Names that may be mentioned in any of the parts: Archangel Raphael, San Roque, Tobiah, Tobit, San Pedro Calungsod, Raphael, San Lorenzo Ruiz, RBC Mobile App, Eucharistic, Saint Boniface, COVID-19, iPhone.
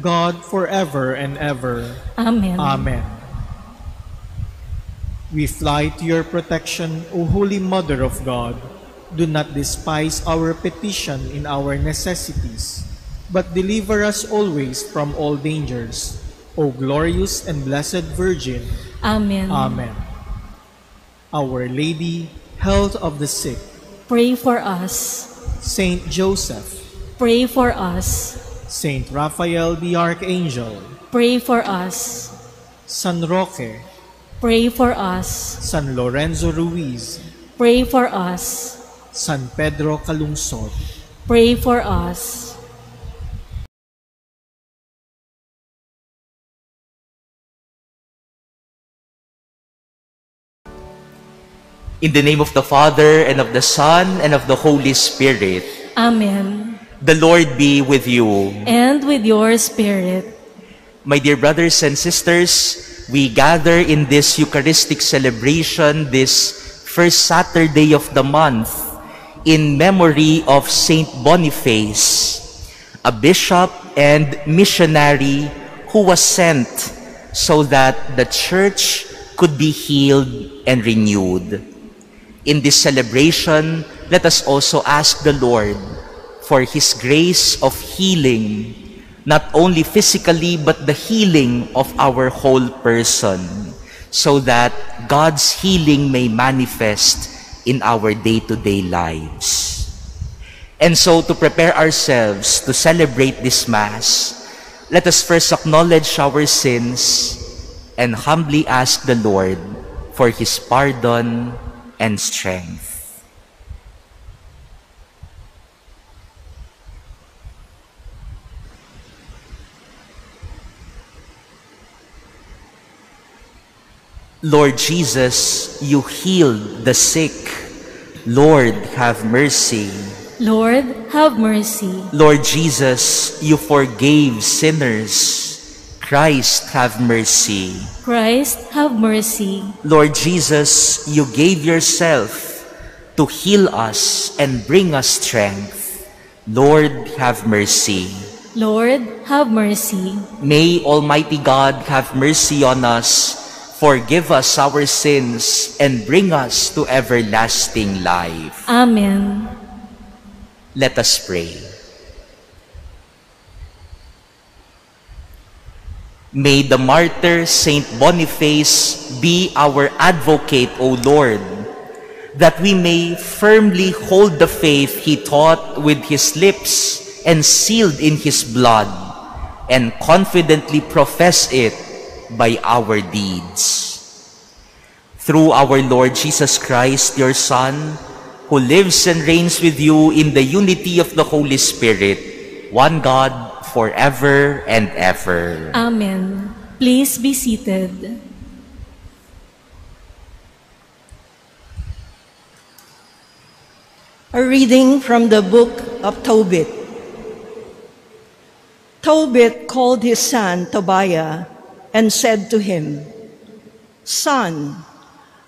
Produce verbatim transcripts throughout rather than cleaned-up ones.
God forever and ever. Amen. Amen. We fly to your protection, O Holy Mother of God. Do not despise our petition in our necessities, but deliver us always from all dangers, O glorious and blessed Virgin. Amen. Amen. Our Lady, health of the sick, pray for us. Saint Joseph, pray for us. Saint Raphael the Archangel, pray for us. San Roque, pray for us. San Lorenzo Ruiz, pray for us. San Pedro Calungsod, pray for us. In the name of the Father, and of the Son, and of the Holy Spirit. Amen. The Lord be with you. And with your spirit. My dear brothers and sisters, we gather in this Eucharistic celebration this first Saturday of the month in memory of Saint Boniface, a bishop and missionary who was sent so that the Church could be healed and renewed. In this celebration, let us also ask the Lord for His grace of healing, not only physically, but the healing of our whole person, so that God's healing may manifest in our day-to-day lives. And so, to prepare ourselves to celebrate this Mass, let us first acknowledge our sins and humbly ask the Lord for His pardon and strength. Lord Jesus, you healed the sick. Lord, have mercy. Lord, have mercy. Lord Jesus, you forgave sinners. Christ, have mercy. Christ, have mercy. Lord Jesus, you gave yourself to heal us and bring us strength. Lord, have mercy. Lord, have mercy. May Almighty God have mercy on us, forgive us our sins, and bring us to everlasting life. Amen. Let us pray. May the martyr Saint Boniface be our advocate, O Lord, that we may firmly hold the faith he taught with his lips and sealed in his blood, and confidently profess it by our deeds. Through our Lord Jesus Christ, your Son, who lives and reigns with you in the unity of the Holy Spirit, one God, forever and ever. Amen. Please be seated. A reading from the book of Tobit. Tobit called his son Tobiah and said to him, "Son,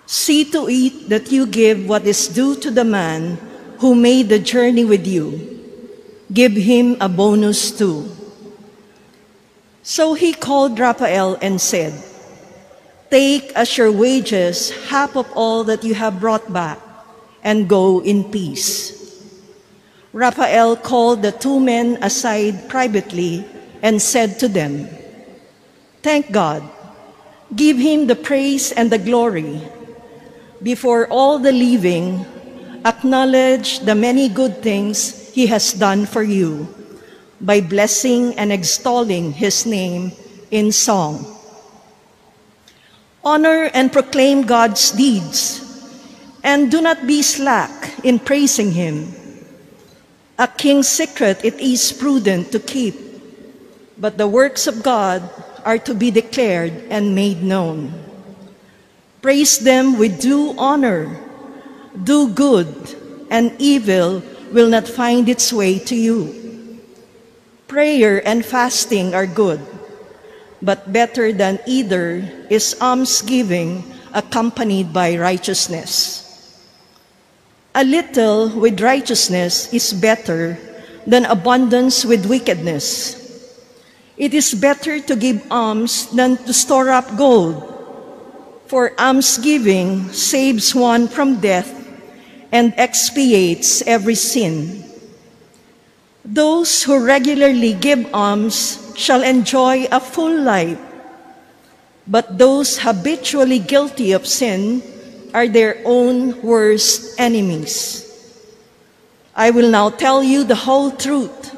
see to it that you give what is due to the man who made the journey with you. Give him a bonus too." So he called Raphael and said, "Take as your wages half of all that you have brought back, and go in peace." Raphael called the two men aside privately and said to them, "Thank God, give him the praise and the glory. Before all the living, acknowledge the many good things he has done for you by blessing and extolling his name in song. Honor and proclaim God's deeds, and do not be slack in praising him. A king's secret it is prudent to keep, but the works of God are to be declared and made known. Praise them with due honor. Do good, and evil will not find its way to you. Prayer and fasting are good, but better than either is almsgiving accompanied by righteousness. A little with righteousness is better than abundance with wickedness. It is better to give alms than to store up gold, for almsgiving saves one from death and expiates every sin. Those who regularly give alms shall enjoy a full life, but those habitually guilty of sin are their own worst enemies. I will now tell you the whole truth.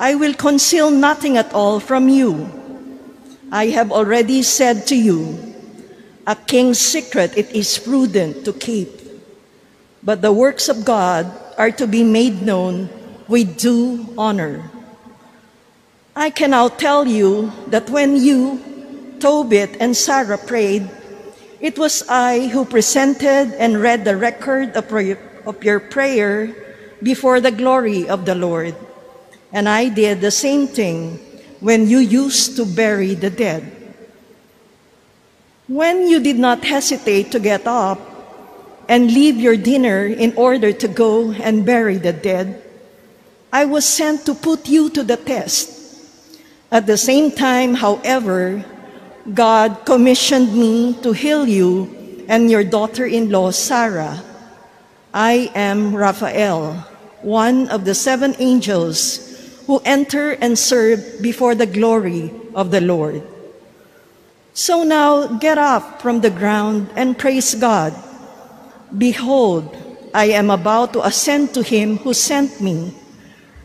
I will conceal nothing at all from you. I have already said to you, a king's secret it is prudent to keep, but the works of God are to be made known with due honor. I can now tell you that when you, Tobit and Sarah prayed, it was I who presented and read the record of, of your prayer before the glory of the Lord, and I did the same thing when you used to bury the dead. When you did not hesitate to get up and leave your dinner in order to go and bury the dead, I was sent to put you to the test. At the same time, however, God commissioned me to heal you and your daughter-in-law, Sarah. I am Raphael, one of the seven angels who enter and serve before the glory of the Lord. So now get up from the ground and praise God. Behold, I am about to ascend to him who sent me.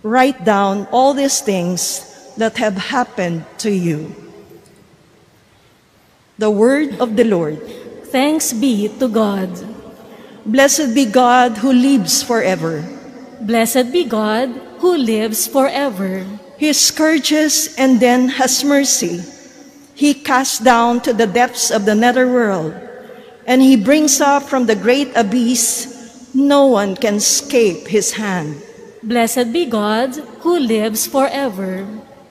Write down all these things that have happened to you." The word of the Lord. Thanks be to God. Blessed be God who lives forever. Blessed be God who lives forever. He scourges and then has mercy. He casts down to the depths of the netherworld, and he brings up from the great abyss. No one can escape his hand. Blessed be God who lives forever.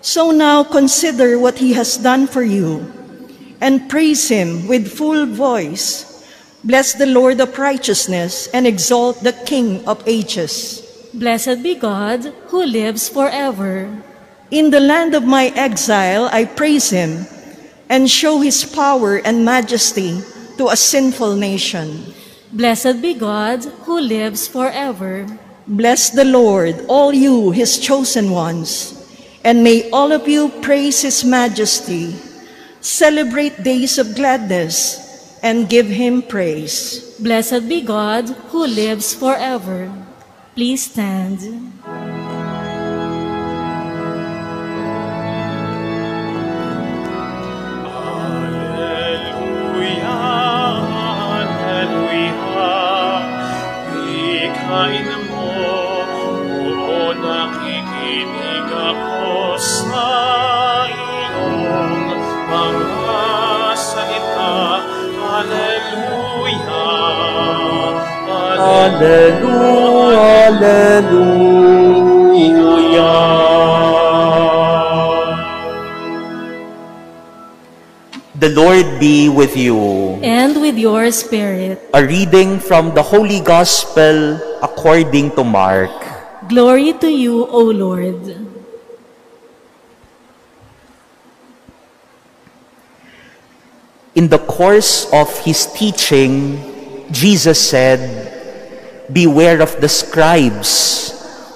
So now consider what he has done for you, and praise him with full voice. Bless the Lord of righteousness, and exalt the King of ages. Blessed be God who lives forever. In the land of my exile I praise him, and show his power and majesty to a sinful nation. Blessed be God who lives forever. Bless the Lord, all you, his chosen ones, and may all of you praise his majesty. Celebrate days of gladness and give him praise. Blessed be God who lives forever. Please stand. Alleluia, pagpalain mo, oo nakikinig ako sa iyong mga salita. Alleluia, Alleluia, Alleluia. The Lord be with you. And with your spirit. A reading from the Holy Gospel according to Mark. Glory to you, O Lord. In the course of his teaching, Jesus said, "Beware of the scribes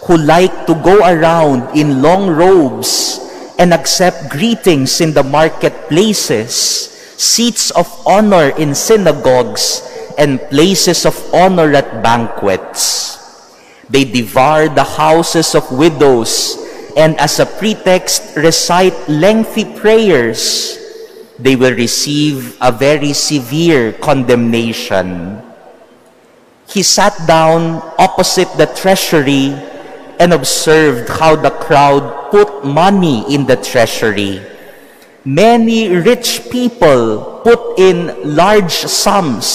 who like to go around in long robes and accept greetings in the marketplaces, seats of honor in synagogues, and places of honor at banquets. They devour the houses of widows, and as a pretext recite lengthy prayers. They will receive a very severe condemnation." He sat down opposite the treasury and observed how the crowd put money in the treasury. Many rich people put in large sums.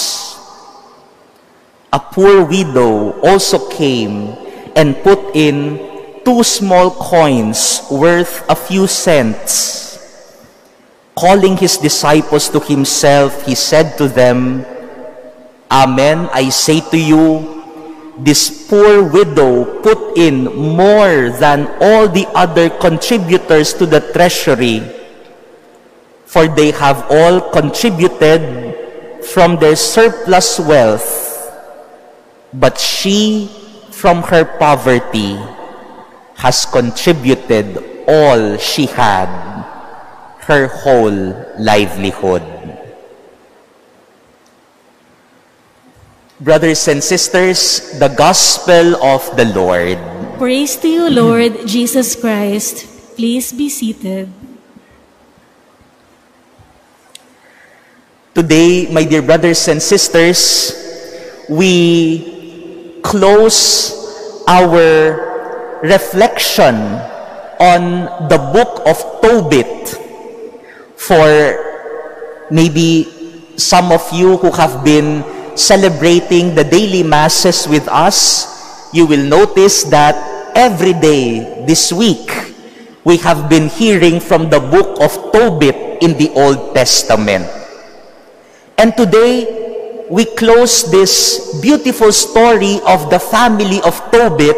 A poor widow also came and put in two small coins worth a few cents. Calling his disciples to himself, he said to them, "Amen, I say to you, this poor widow put in more than all the other contributors to the treasury, for they have all contributed from their surplus wealth, but she from her poverty has contributed all she had, her whole livelihood." Brothers and sisters, the Gospel of the Lord. Praise to you, Lord Jesus Christ. Please be seated. Today, my dear brothers and sisters, we close our reflection on the book of Tobit. For maybe some of you who have been celebrating the daily masses with us, you will notice that every day this week, we have been hearing from the book of Tobit in the Old Testament. And today, we close this beautiful story of the family of Tobit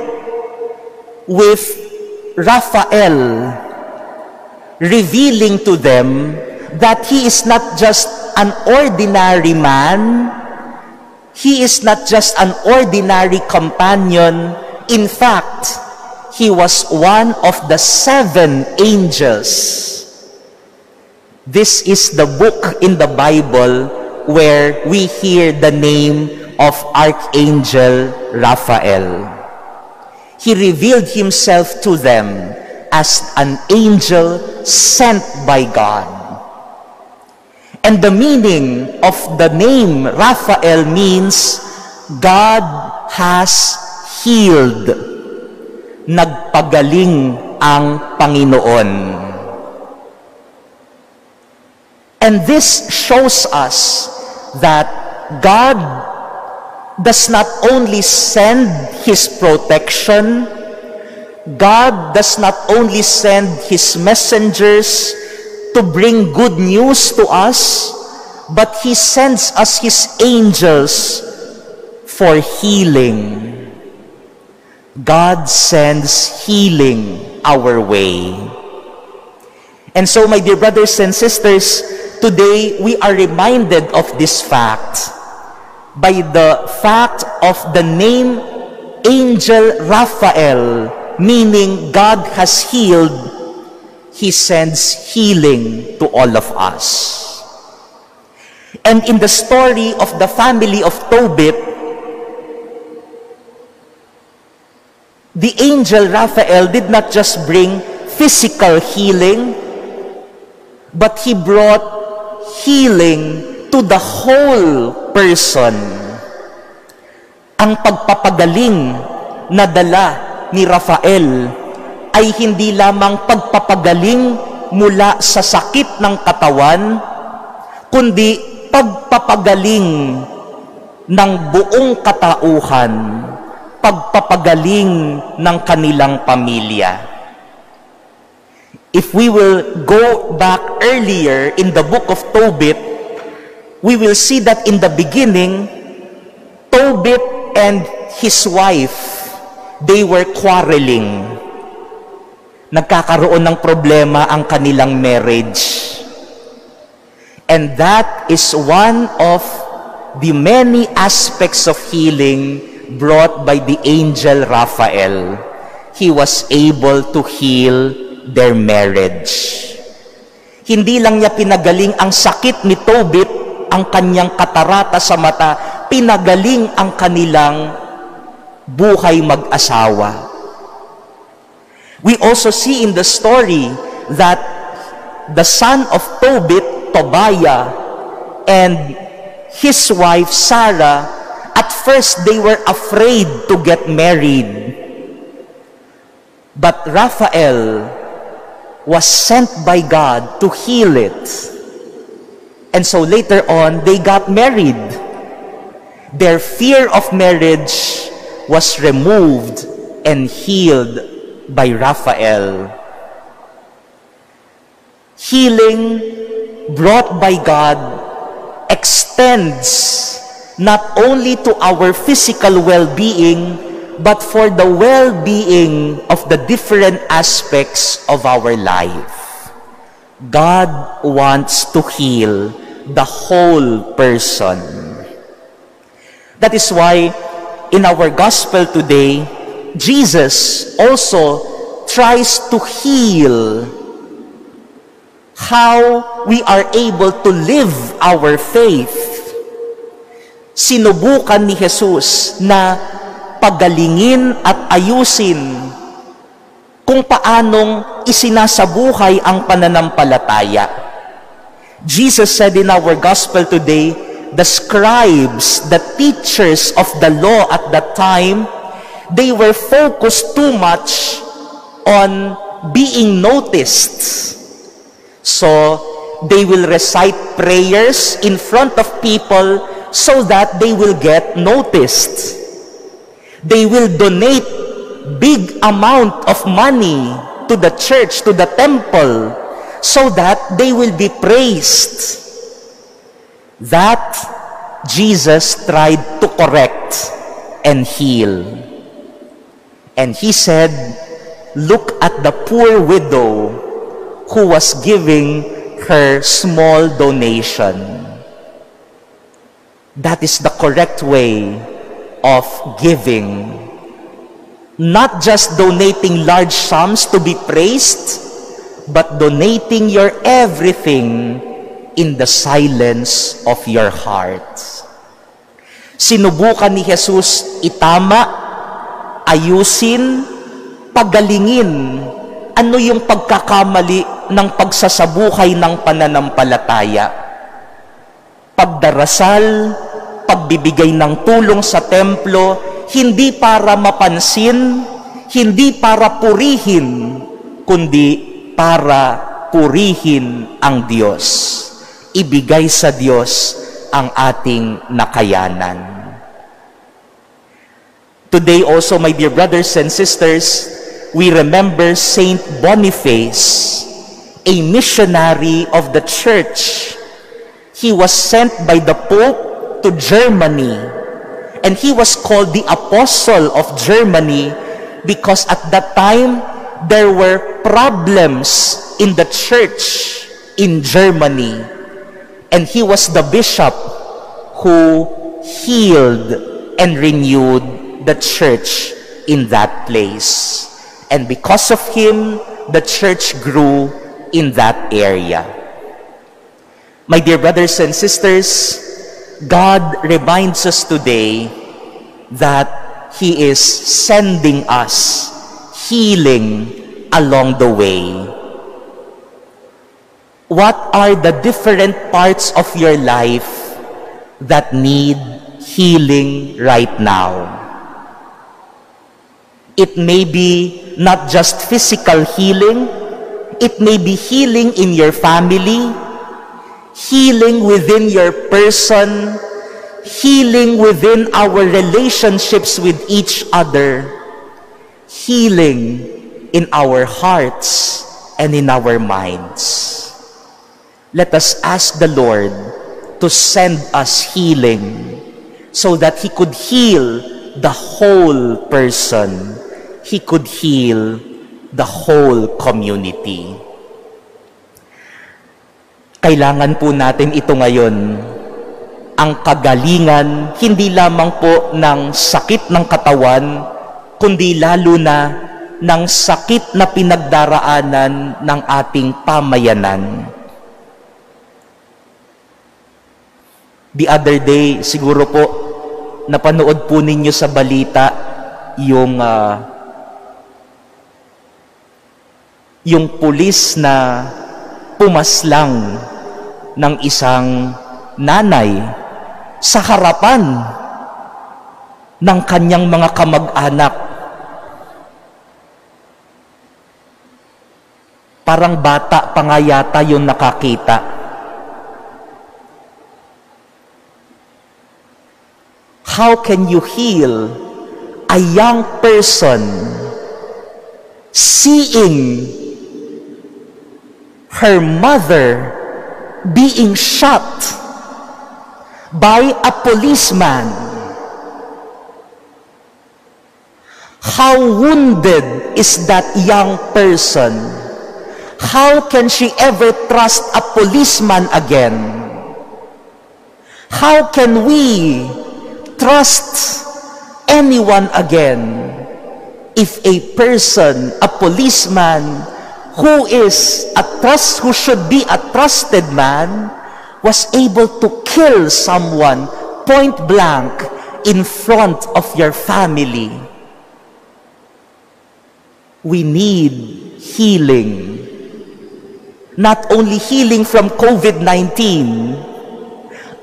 with Raphael revealing to them that he is not just an ordinary man, he is not just an ordinary companion. In fact, he was one of the seven angels. This is the book in the Bible where we hear the name of Archangel Raphael. He revealed himself to them as an angel sent by God. And the meaning of the name Raphael means God has healed. Nagpagaling ang Panginoon. And this shows us that God does not only send His protection, God does not only send His messengers to bring good news to us, but He sends us His angels for healing. God sends healing our way. And so, my dear brothers and sisters, today we are reminded of this fact by the fact of the name Angel Raphael, meaning God has healed. He sends healing to all of us. And in the story of the family of Tobit, the angel Raphael did not just bring physical healing, but he brought healing to the whole person. Ang ang pagpapagaling na dala ni Raphael ay hindi lamang pagpapagaling mula sa sakit ng katawan, kundi pagpapagaling ng buong katauhan, pagpapagaling ng kanilang pamilya. If we will go back earlier in the book of Tobit, we will see that in the beginning, Tobit and his wife, they were quarreling. Nagkakaroon ng problema ang kanilang marriage. And that is one of the many aspects of healing brought by the angel Raphael. He was able to heal their marriage. Hindi lang niya pinagaling ang sakit ni Tobit, ang kanyang katarata sa mata, pinagaling ang kanilang buhay mag-asawa. We also see in the story that the son of Tobit, Tobiah, and his wife, Sarah, at first they were afraid to get married. But Raphael was sent by God to heal it. And so later on, they got married. Their fear of marriage was removed and healed by Raphael. Healing brought by God extends not only to our physical well-being, but for the well-being of the different aspects of our life. God wants to heal the whole person. That is why in our gospel today, Jesus also tries to heal how we are able to live our faith. Sinubukan ni Jesus na pagalingin at ayusin kung paanong isinasabuhay ang pananampalataya. Jesus said in our gospel today, the scribes, the teachers of the law at that time, they were focused too much on being noticed. So, they will recite prayers in front of people so that they will get noticed. They will donate big amount of money to the church, to the temple, so that they will be praised. That Jesus tried to correct and heal. And he said, look at the poor widow who was giving her small donation. That is the correct way of giving. Not just donating large sums to be praised, but donating your everything in the silence of your heart. Sinubukan ni Jesus itama, ayusin, pagalingin. Ano yung pagkakamali ng pagsasabuhay ng pananampalataya? Pagdarasal, pagbibigay ng tulong sa templo, hindi para mapansin, hindi para purihin, kundi para purihin ang Diyos. Ibigay sa Diyos ang ating nakayanan. Today also, my dear brothers and sisters, we remember Saint Boniface, a missionary of the Church. He was sent by the Pope to Germany, and he was called the Apostle of Germany because at that time there were problems in the church in Germany, and he was the bishop who healed and renewed the church in that place. And because of him, the church grew in that area. My dear brothers and sisters, God reminds us today that He is sending us healing along the way. What are the different parts of your life that need healing right now. It may be not just physical healing, it may be healing in your family, healing within your person, healing within our relationships with each other, healing in our hearts and in our minds. Let us ask the Lord to send us healing so that He could heal the whole person. He could heal the whole community. Kailangan po natin ito ngayon, ang kagalingan, hindi lamang po ng sakit ng katawan, kundi lalo na ng sakit na pinagdaraanan ng ating pamayanan. The other day, siguro po, napanood po ninyo sa balita yung uh, yung pulis na pumaslang ng isang nanay sa harapan ng kanyang mga kamag-anak. Parang bata pa nga yata yung nakakita. How can you heal a young person seeing her mother being shot by a policeman? How wounded is that young person? How can she ever trust a policeman again? How can we trust anyone again if a person, a policeman, who is a trust, who should be a trusted man, was able to kill someone point blank in front of your family? We need healing. Not only healing from COVID nineteen,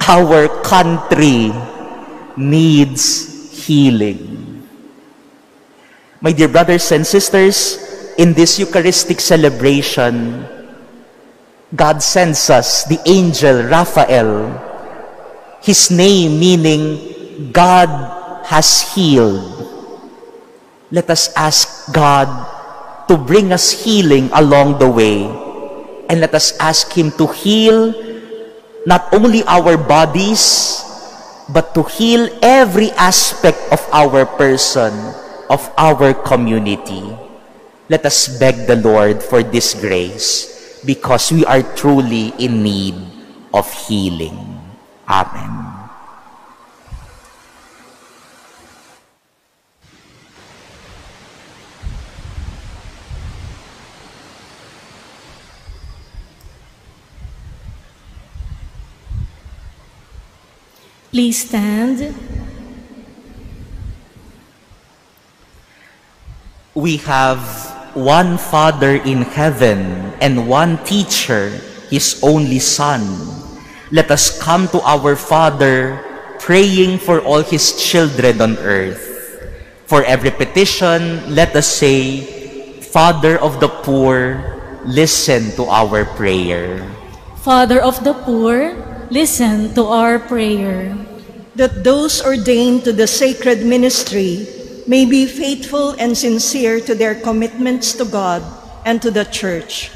our country needs healing. My dear brothers and sisters, in this Eucharistic celebration, God sends us the angel Raphael, his name meaning God has healed. Let us ask God to bring us healing along the way, and let us ask Him to heal not only our bodies, but to heal every aspect of our person, of our community. Let us beg the Lord for this grace, because we are truly in need of healing. Amen. Please stand. We have one Father in heaven, and one teacher, His only Son. Let us come to our Father, praying for all His children on earth. For every petition, let us say, Father of the poor, listen to our prayer. Father of the poor, listen to our prayer. That those ordained to the sacred ministry may be faithful and sincere to their commitments to God and to the Church.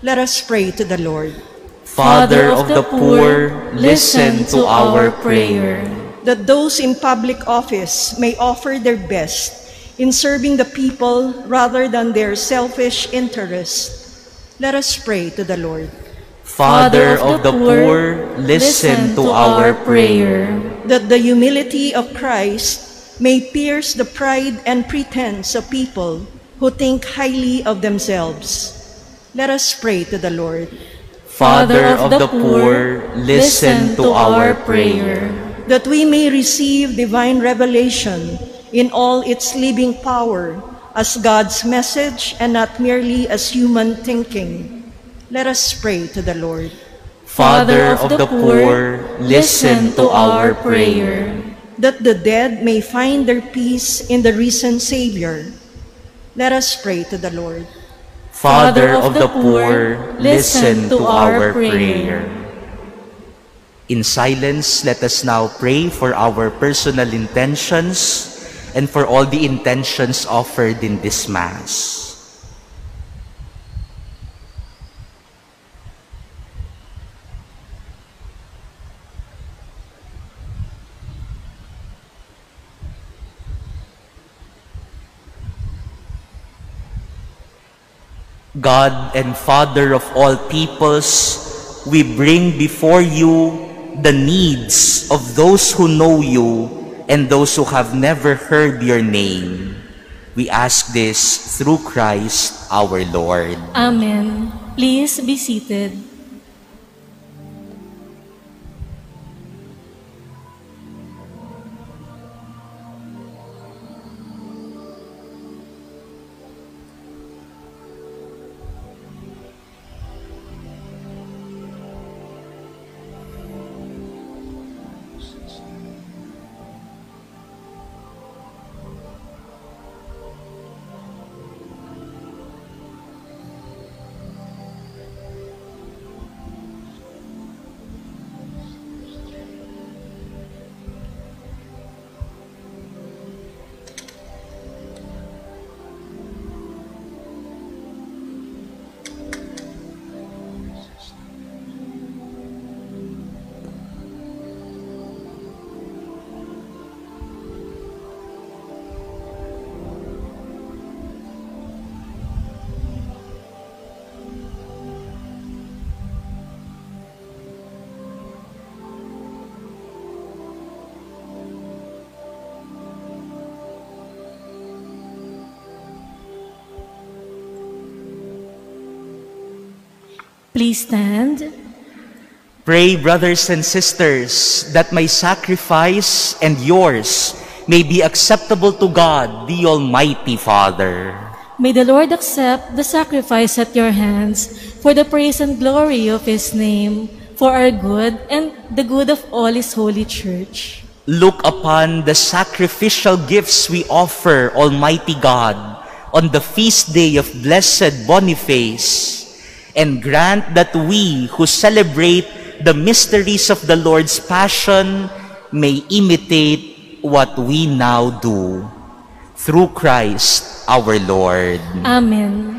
Let us pray to the Lord. Father of the poor, listen to our prayer. That those in public office may offer their best in serving the people rather than their selfish interests. Let us pray to the Lord. Father of the poor, listen to our prayer. That the humility of Christ may pierce the pride and pretense of people who think highly of themselves. Let us pray to the Lord. Father of the poor, listen to our prayer. That we may receive divine revelation in all its living power as God's message and not merely as human thinking. Let us pray to the Lord. Father of the poor, listen to our prayer. that the dead may find their peace in the risen Savior. Let us pray to the Lord. Father of the poor, listen to our prayer. In silence, let us now pray for our personal intentions and for all the intentions offered in this Mass. God and Father of all peoples, we bring before you the needs of those who know you and those who have never heard your name. We ask this through Christ our Lord. Amen. Please be seated. Please stand. Pray, brothers and sisters, that my sacrifice and yours may be acceptable to God, the Almighty Father. May the Lord accept the sacrifice at your hands for the praise and glory of His name, for our good and the good of all His holy Church. Look upon the sacrificial gifts we offer, Almighty God, on the feast day of Blessed Boniface, and grant that we who celebrate the mysteries of the Lord's Passion may imitate what we now do. Through Christ our Lord. Amen.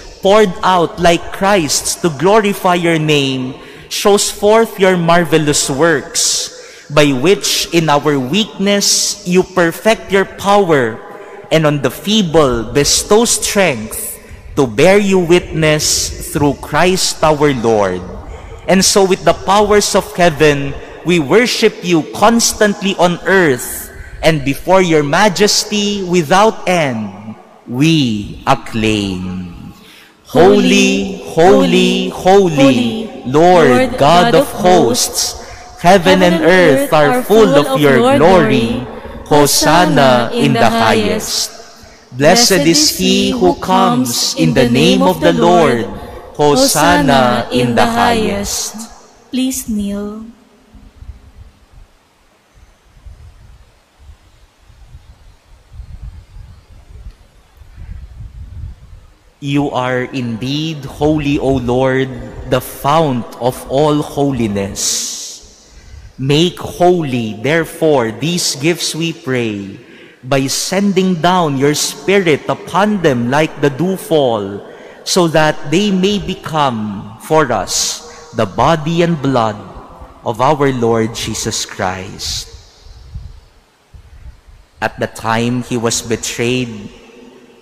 poured out like Christ's to glorify your name, shows forth your marvelous works, by which in our weakness you perfect your power, and on the feeble bestow strength to bear you witness through Christ our Lord. And so with the powers of heaven, we worship you constantly on earth, and before your majesty without end, we acclaim. Holy, holy, holy, holy Lord God of hosts, heaven and earth are full of your glory. Hosanna in the highest. Blessed is he who comes in the name of the Lord. Hosanna in the highest. Please kneel. You are indeed holy, O Lord, the fount of all holiness. Make holy, therefore, these gifts, we pray, by sending down your Spirit upon them like the dewfall, so that they may become for us the body and blood of our Lord Jesus Christ. At the time he was betrayed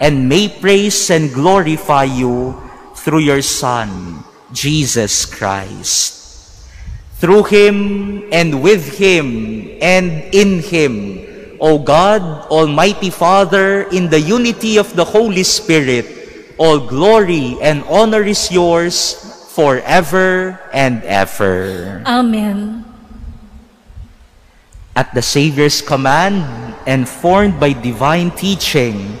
and may praise and glorify you through your Son, Jesus Christ. Through him, and with him, and in him, O God, Almighty Father, in the unity of the Holy Spirit, all glory and honor is yours forever and ever. Amen. At the Savior's command, and formed by divine teaching,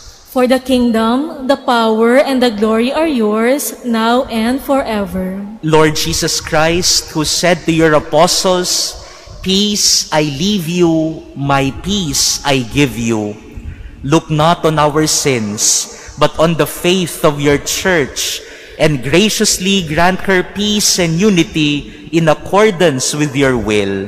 For the kingdom, the power, and the glory are yours, now and forever. Lord Jesus Christ, who said to your apostles, "Peace I leave you, my peace I give you," look not on our sins, but on the faith of your church, and graciously grant her peace and unity in accordance with your will,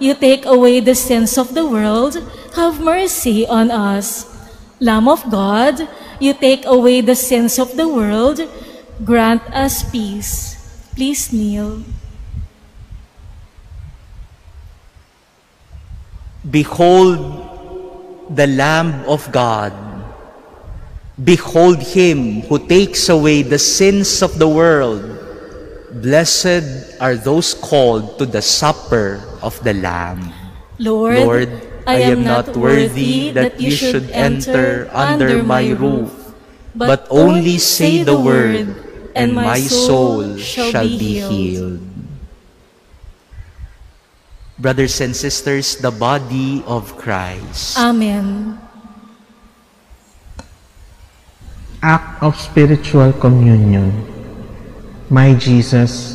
you take away the sins of the world, have mercy on us. Lamb of God, you take away the sins of the world, grant us peace. Please kneel. Behold the Lamb of God. Behold him who takes away the sins of the world. Blessed are those called to the supper of the Lamb. Lord, Lord I, I am, am not worthy that you should enter under my roof, but only say the word, and my soul shall be healed. Brothers and sisters, the body of Christ. Amen. Act of spiritual communion. My Jesus,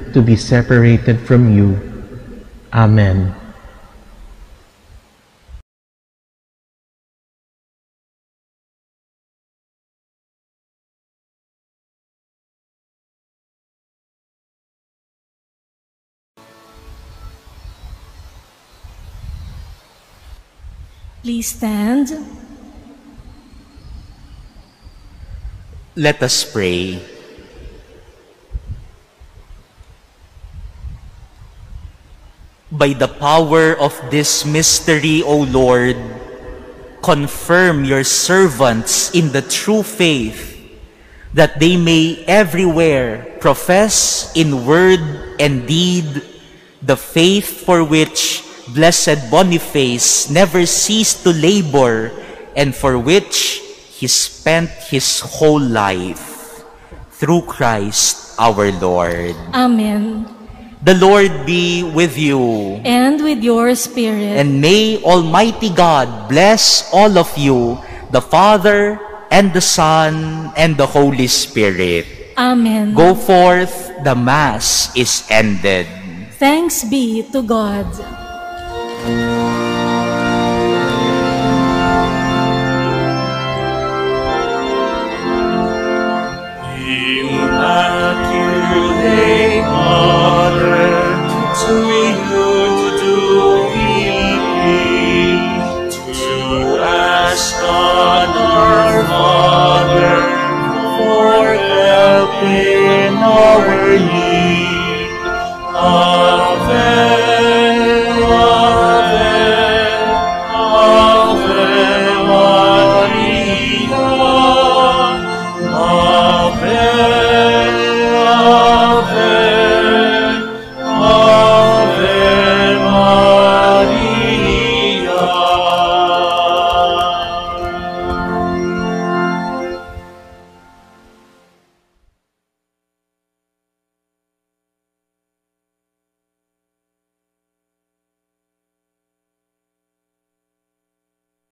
to be separated from you. Amen. Please stand. Let us pray. By the power of this mystery, O Lord, confirm your servants in the true faith, that they may everywhere profess in word and deed the faith for which Blessed Boniface never ceased to labor and for which he spent his whole life, through Christ our Lord. Amen. The Lord be with you. And with your spirit. And may Almighty God bless all of you, the Father, and the Son, and the Holy Spirit. Amen. Go forth, the Mass is ended. Thanks be to God.